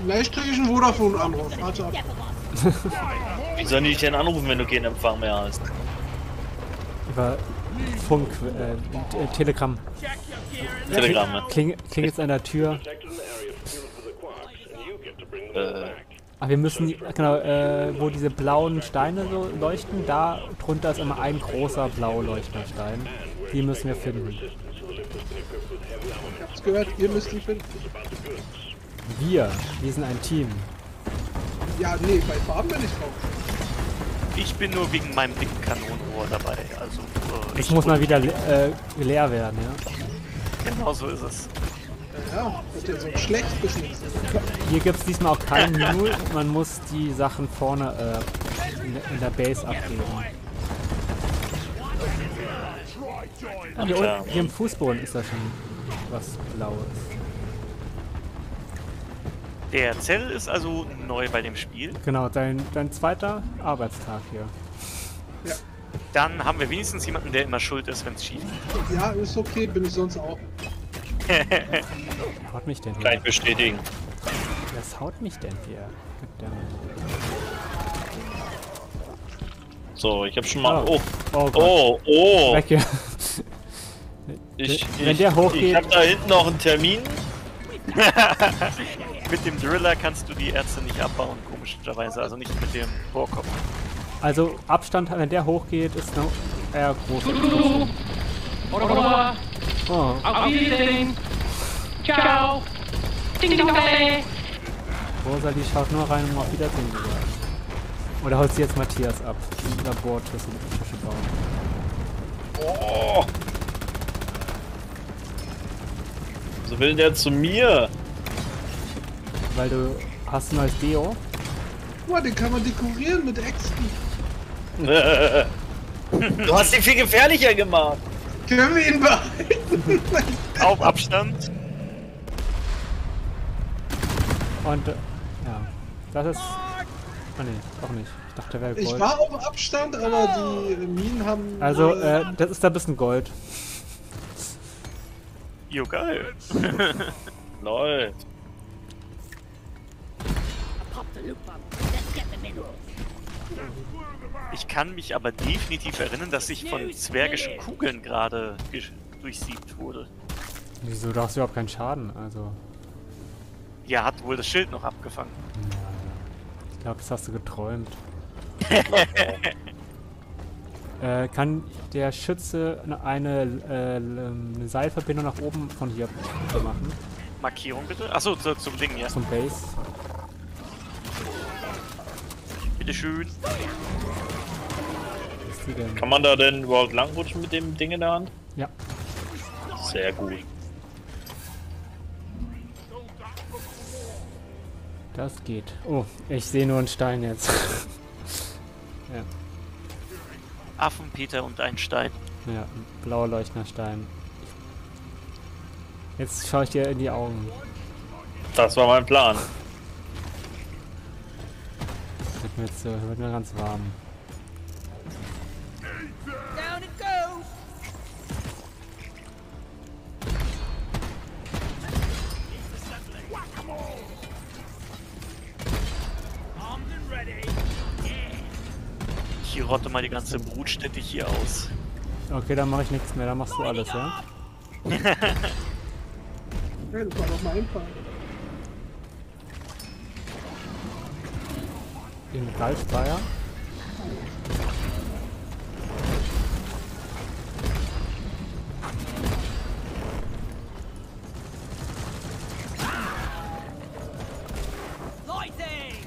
Vielleicht kriege ich einen Vodafone-Anruf. Warte ab. Wie soll ich denn anrufen, wenn du keinen Empfang mehr hast? Über Funk, Telegram. Telegram, ja. Klingt jetzt an der Tür. Ach, wir müssen, genau, wo diese blauen Steine so leuchten, da drunter ist immer ein großer blau leuchtender Stein. Die müssen wir finden. Ich hab's gehört, ihr müsst die finden. Wir sind ein Team. Ja, nee, bei Farben bin ich drauf. Ich bin nur wegen meinem dicken Kanonenrohr dabei, also... das muss mal wieder leer werden, ja? Genau so ist es. Ja, wird ja so schlecht geschnitzt. Hier gibt's diesmal auch keinen Null, man muss die Sachen vorne in der Base abgeben. Ah, hier unten, hier im Fußboden ist da schon was Blaues. Der Zell ist also neu bei dem Spiel. Genau, dein zweiter Arbeitstag hier. Ja. Dann haben wir wenigstens jemanden, der immer schuld ist, wenn es schief geht. Ja, ist okay, bin ich sonst auch. Haut mich denn hier? Gleich bestätigen. Was haut mich denn hier? So, ich hab schon mal... Oh, oh, oh, oh. Weg hier. Wenn der hochgeht... Ich hab da hinten noch einen Termin. Mit dem Driller kannst du die Ärzte nicht abbauen, komischerweise. Also nicht mit dem Bohrkopf. Also Abstand, wenn der hochgeht, ist noch eher groß. Oh. Auf Wiedersehen! Ciao! Ding dong! Rosalie schaut nur rein, um auf Wiedersehen zu sagen. Oder holt sie jetzt Matthias ab? Im Labor Tüsse mit Tische bauen. Oh! Wieso will der zu mir? Weil du hast ein neues Deo. Boah, den kann man dekorieren mit Äxten. Du hast ihn viel gefährlicher gemacht. Können wir ihn behalten? Auf Abstand. Und, ja. Das ist... Oh ne, auch nicht. Ich dachte, der wäre Gold. Ich war auf Abstand, aber die Minen haben... Also, das ist da ein bisschen Gold. Jo, geil. Lol. Ich kann mich aber definitiv erinnern, dass ich von zwergischen Kugeln gerade durchsiebt wurde. Wieso? Du hast überhaupt keinen Schaden, also... Ja, hat wohl das Schild noch abgefangen. Ja, ich glaube, das hast du geträumt. Kann der Schütze eine Seilverbindung nach oben von hier machen? Markierung bitte? Achso, zum Ding, ja. Zum Base. Schön. Kann man da denn überhaupt langrutschen mit dem Ding in der Hand? Ja. Sehr gut. Das geht. Oh, ich sehe nur einen Stein jetzt. Ja. Affenpeter und ein Stein. Ja, ein blauer leuchtender Stein. Jetzt schaue ich dir in die Augen. Das war mein Plan. Jetzt wird mir ganz warm. Down it goes. Ich rotte mal die ganze Brutstätte hier aus. Okay, dann mache ich nichts mehr, dann machst du alles, ja? Ja, das war doch mal einfach. Den Metallspeier.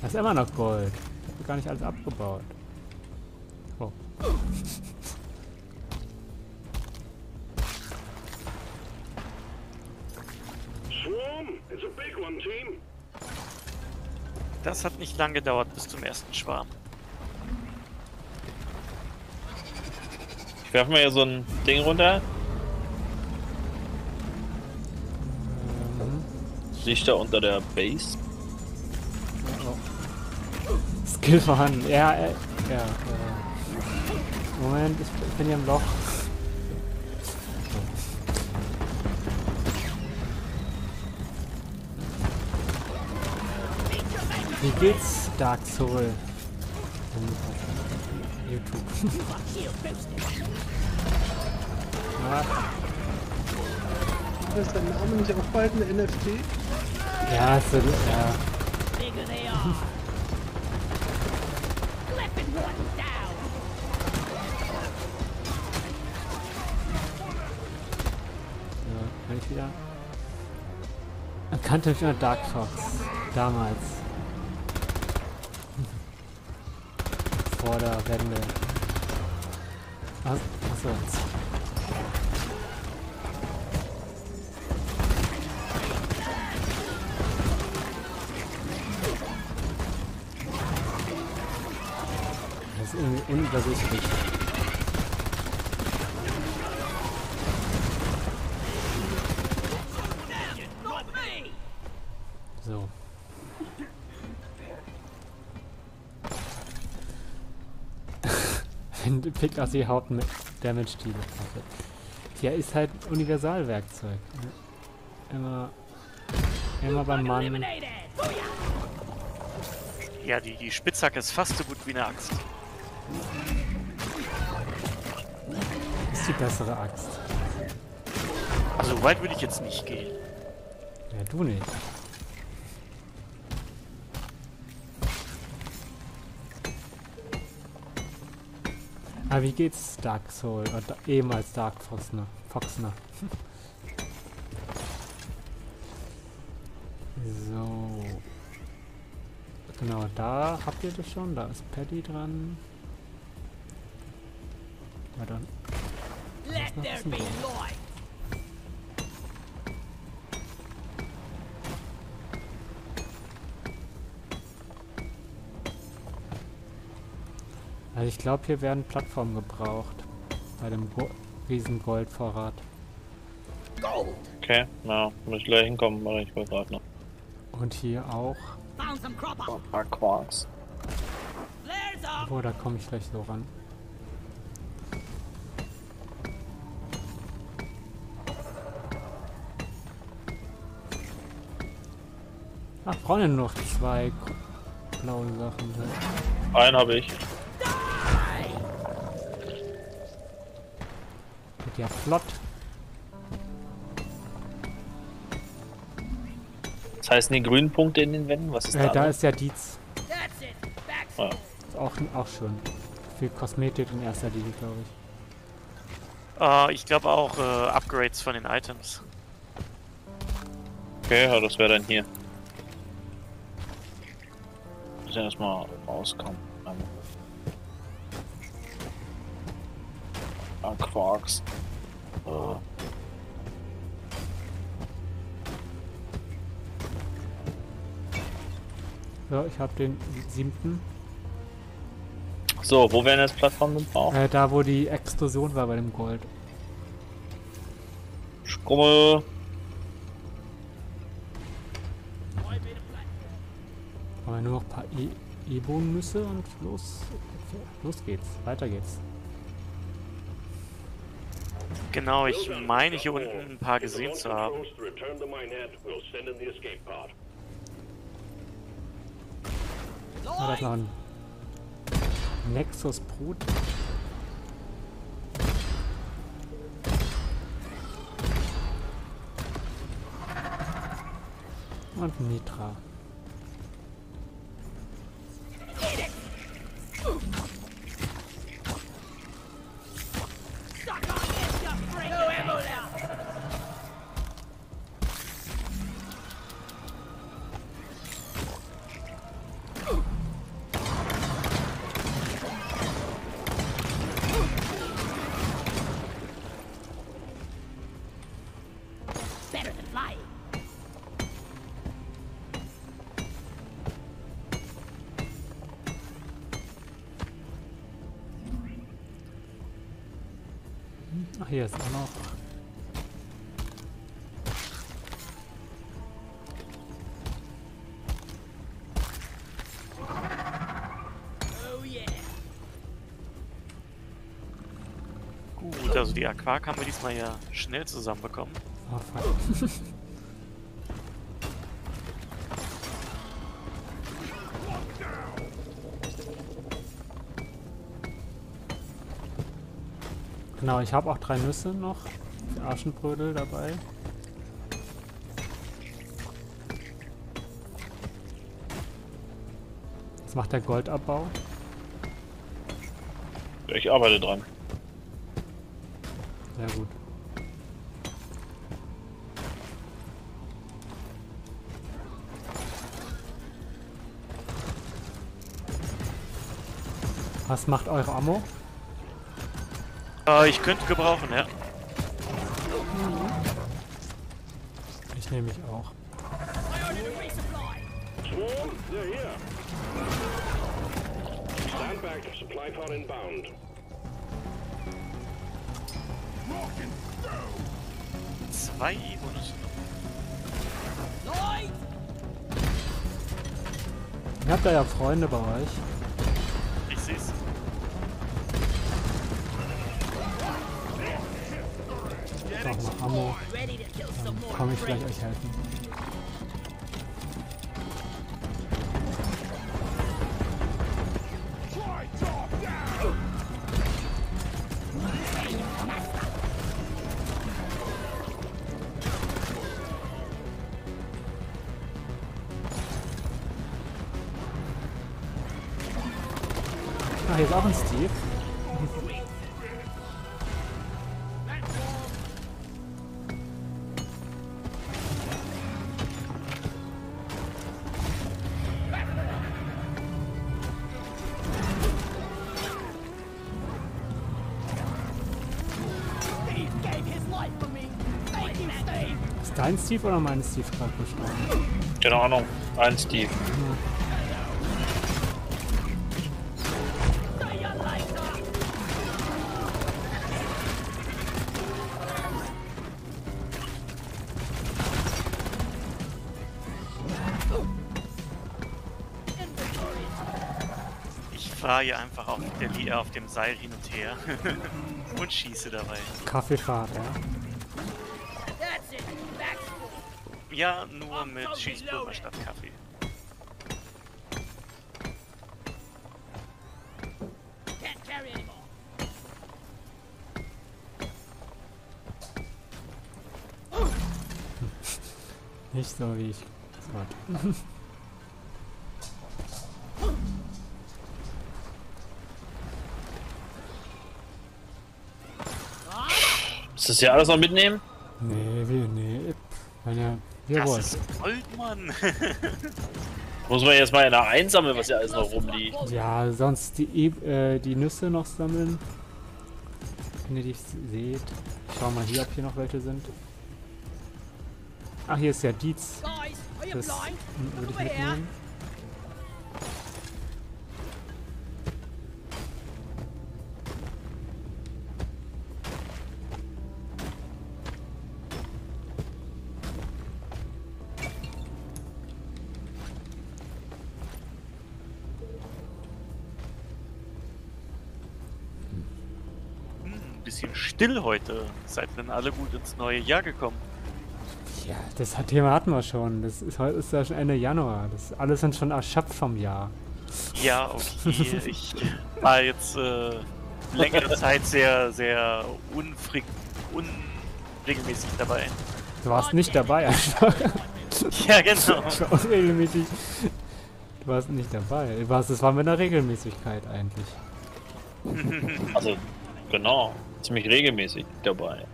Das ist immer noch Gold. Ich habe gar nicht alles abgebaut. Oh. Das hat nicht lang gedauert bis zum ersten Schwarm. Ich werfe mal hier so ein Ding runter. Lichter unter der Base. Oh. Skill vorhanden. Ja. Moment, ich bin hier im Loch. Wie geht's, Dark Soul? YouTube. Ja. Ist dein Name nicht auch bald ein NFT? Ja, so, ja. Kann ich wieder. Man kannte mich noch Dark Fox. Damals. Vor der Wende. Achso. Das ist irgendwie unübersichtlich. So. Wenn du pickst aus die Haupt-Damage-Diebe. Ja, ist halt ein Universalwerkzeug. Immer beim Mann. Ja, die Spitzhacke ist fast so gut wie eine Axt. Ist die bessere Axt. Also weit würde ich jetzt nicht gehen. Ja, du nicht. Aber wie geht's Dark Soul? Oder ehemals Dark Fosner. Foxner. So. Genau, da habt ihr das schon. Da ist Paddy dran. Na dann. Let there be light. Also ich glaube, hier werden Plattformen gebraucht. Bei dem riesen Goldvorrat. Okay, na, muss ich gleich hinkommen, mache ich wohl gerade noch. Und hier auch. Oh, ein paar Quarks. Oh, da komme ich gleich so ran. Ach, brauchen wir nur noch zwei blaue Sachen. Einen habe ich. Ja, flott. Das heißt, die grünen Punkte in den Wänden, was ist da? Da ist ja Dietz. Ah. Ist auch schön. Für Kosmetik in erster Linie, glaube ich. Ich glaube auch Upgrades von den Items. Okay, ja, das wäre dann hier. Müssen erstmal rauskommen. Aquarx. So, ich habe den 7. So, wo werden jetzt Plattformen gebraucht? Da, wo die Explosion war bei dem Gold. Schrummel. Aber nur noch ein paar Evo-Nüsse und los geht's. Weiter geht's. Genau, ich meine hier unten ein paar gesehen zu haben. Ah, das war ein Nexus Brut. Und Nitra. Ach, hier ist auch noch. Oh yeah. Gut, also die Aquarx haben wir diesmal ja schnell zusammenbekommen. Oh, fuck. Genau, ich habe auch 3 Nüsse noch. Die Aschenbrödel dabei. Was macht der Goldabbau? Ich arbeite dran. Sehr gut. Was macht eure Ammo? Ich könnte gebrauchen, ja. Ich nehme mich auch. Zwei Evo-Nuss. Ihr habt da ja Freunde bei euch. Ich seh's. Auch noch Ammo. Dann komm ich vielleicht euch helfen. Ach, hier ist auch ein Steve. Ein Steve oder mein Steve gerade gestorben? Keine Ahnung, ein Steve. Ich fahre hier einfach auf dem Seil hin und her und schieße dabei. Kaffeefahrt, ja. Ja, nur mit Schießpulver statt Kaffee. Nicht so wie ich das wollte. Ist das hier alles noch mitnehmen? Nee. Meine Jawohl. Das ist Gold, Mann! Muss man jetzt mal in der einsammeln, was ja alles noch rumliegt. Ja, sonst die Nüsse noch sammeln. Wenn ihr die seht. Ich schau mal hier, ob hier noch welche sind. Ach, hier ist ja Dietz. Das würde ich mitnehmen. Still heute, seit wenn alle gut ins neue Jahr gekommen. Ja, das Thema hatten wir schon. Heute ist ja schon Ende Januar. Alle sind schon erschöpft vom Jahr. Ja, okay. Ich war jetzt längere Zeit sehr, sehr unregelmäßig dabei. Du warst nicht dabei einfach. Ja, genau. Unregelmäßig. Du warst nicht dabei. Das war mit einer Regelmäßigkeit eigentlich. Also, genau. Ziemlich regelmäßig dabei.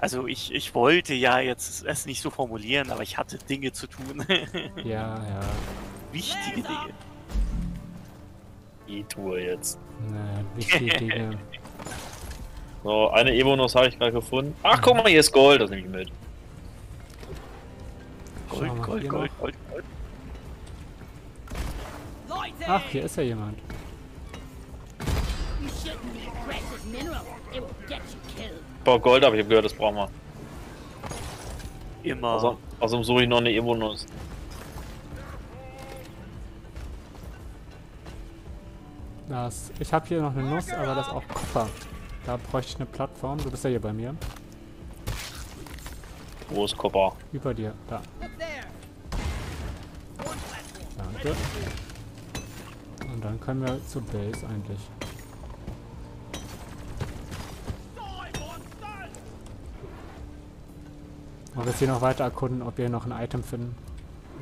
Also ich wollte ja jetzt es nicht so formulieren, aber ich hatte Dinge zu tun. Ja. Wichtige Dinge. Die Tour jetzt. Nein, wichtige Dinge. So, eine Evo-Nuss habe ich gerade gefunden. Ach, guck mal, hier ist Gold, das nehme ich mit. Gold. Ach, hier ist ja jemand. Boah, Gold habe ich gehört, das brauchen wir. Immer. Außerdem suche ich noch eine Evo-Nuss. Ich habe hier noch eine Nuss, aber das ist auch Kuppa. Da bräuchte ich eine Plattform. Du bist ja hier bei mir. Wo ist Kuppa? Über dir, da. Danke. Und dann können wir zur Base eigentlich. Wollen wir jetzt hier noch weiter erkunden, ob wir noch ein Item finden?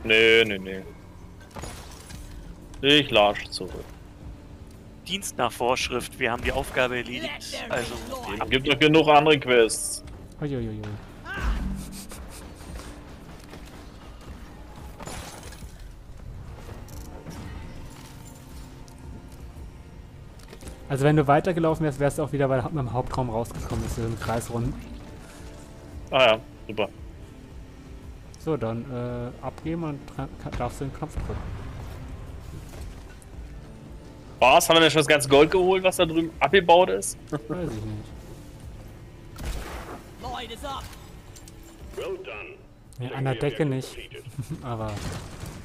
Nee, nee, nee. Ich lasch zurück. Dienst nach Vorschrift, wir haben die Aufgabe erledigt. Also, es gibt doch genug andere Quests. Uiuiui. Also wenn du weitergelaufen wärst, wärst du auch wieder bei dem Hauptraum rausgekommen, ist im Kreis rum. Ah ja, super. So, dann abgeben und darfst du den Knopf drücken. Was? Haben wir denn schon das ganze Gold geholt, was da drüben abgebaut ist? Weiß ich nicht. Ja, an der Decke nicht, aber...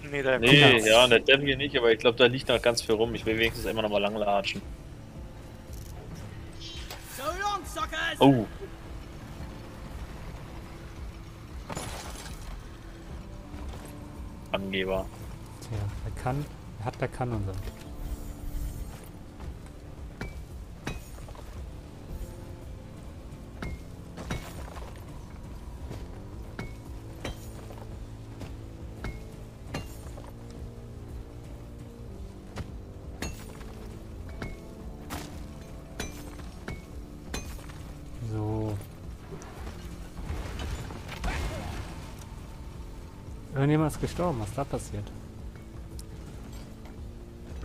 Nee, da nee, ja, an der Decke nicht, aber ich glaube, da liegt noch ganz viel rum. Ich will wenigstens immer noch mal lang latschen. Oh. Angeber. Tja, er hat unser. Irgendjemand ist gestorben, was da passiert?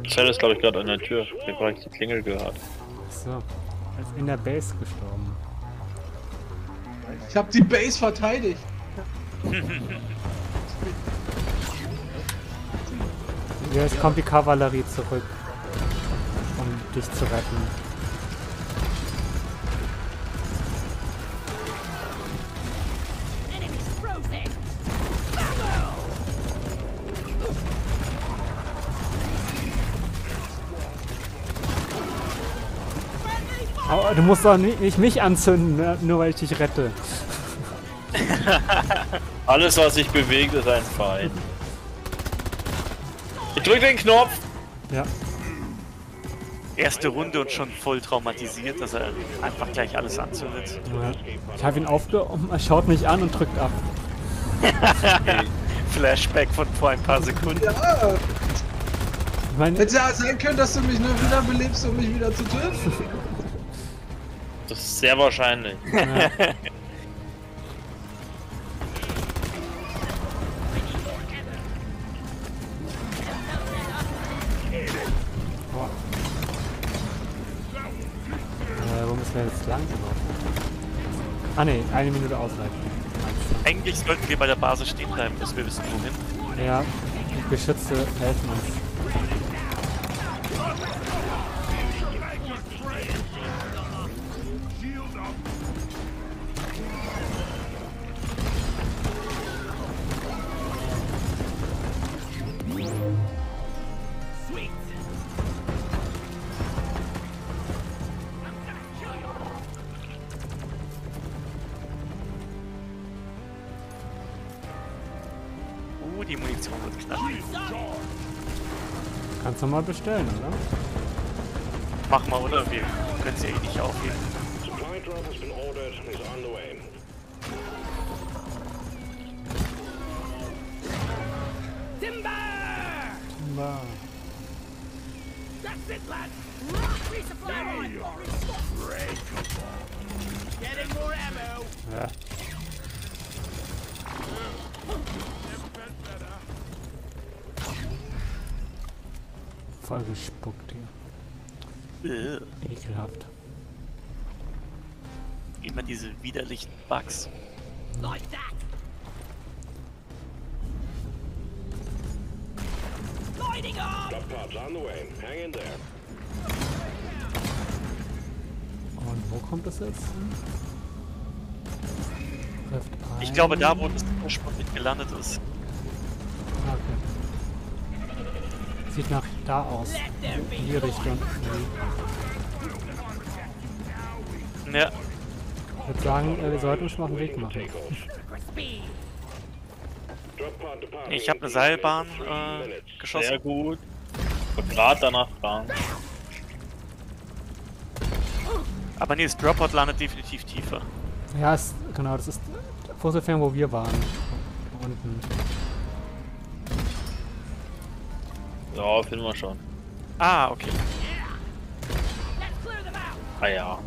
Zell ist glaube ich gerade an der Tür, hier habe ich die Klingel gehört. Achso, er ist in der Base gestorben. Ich hab die Base verteidigt! Ja, jetzt kommt die Kavallerie zurück, um dich zu retten. Du musst doch nicht mich anzünden, nur weil ich dich rette. Alles, was sich bewegt, ist ein Feind. Ich drück den Knopf! Ja. Erste Runde und schon voll traumatisiert, dass er einfach gleich alles anzündet. Ja. Ich hab ihn aufgehoben, er schaut mich an und drückt ab. Flashback von vor ein paar Sekunden. Ja. Hätte ja sein können, dass du mich nur wieder belebst, um mich wieder zu töten. Das ist sehr wahrscheinlich. Ja. Wo müssen wir jetzt lang? Ah ne, 1 Minute ausreichen. Eigentlich sollten wir bei der Basis stehen bleiben, bis wir wissen wohin. Ja, Geschütze helfen uns. Die Munition wird knapp. Kannst du mal bestellen, oder? Mach mal, oder? Wir können sie eh nicht aufheben. Timber! Timber! That's it, lad! Getting more ammo! Ja. Voll gespuckt hier. Ekelhaft. Immer diese widerlichen Bugs. Like that. Lighting up. Und wo kommt das jetzt? Ich glaube da, wo das Sprung mit gelandet ist. Okay. Sieht nach da aus. In die Richtung. Ja. Ich würde sagen, wir sollten uns mal einen Weg machen. Ich habe eine Seilbahn geschossen. Sehr gut. Und gerade danach fahren. Aber nee, das Dropout landet definitiv tiefer. Ja, genau, das ist Fusselfinger, wo wir waren. Unten. Ja, finden wir schon. Ah, okay. Ah ja.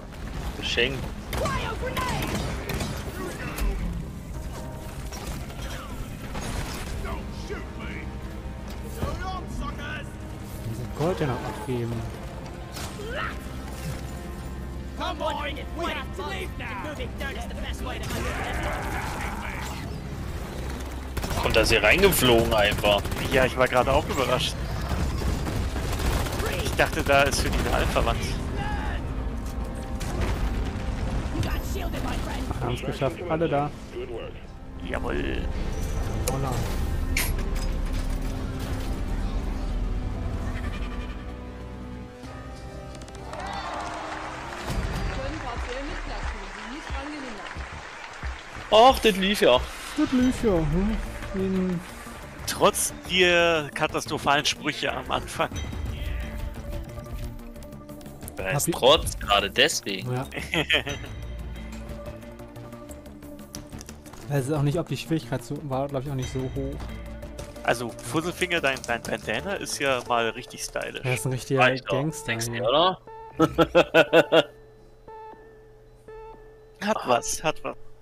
Geschenk. Gold ja noch abgeben. Und da ist hier reingeflogen einfach. Ja, ich war gerade auch überrascht. Ich dachte, da ist für die Alpha-Wand. Haben es geschafft, alle da. Jawohl. Voila. Ach, das lief ja. Das lief ja. Hm. Trotz der katastrophalen Sprüche am Anfang. Weiß trotz, gerade deswegen. Ja. Weiß auch nicht, ob die Schwierigkeit so, war, glaube ich, auch nicht so hoch. Also, Fusselfinger, dein Bandana ist ja mal richtig stylisch. Das ist ein richtiger Gangster, oder? Hat was, hat was.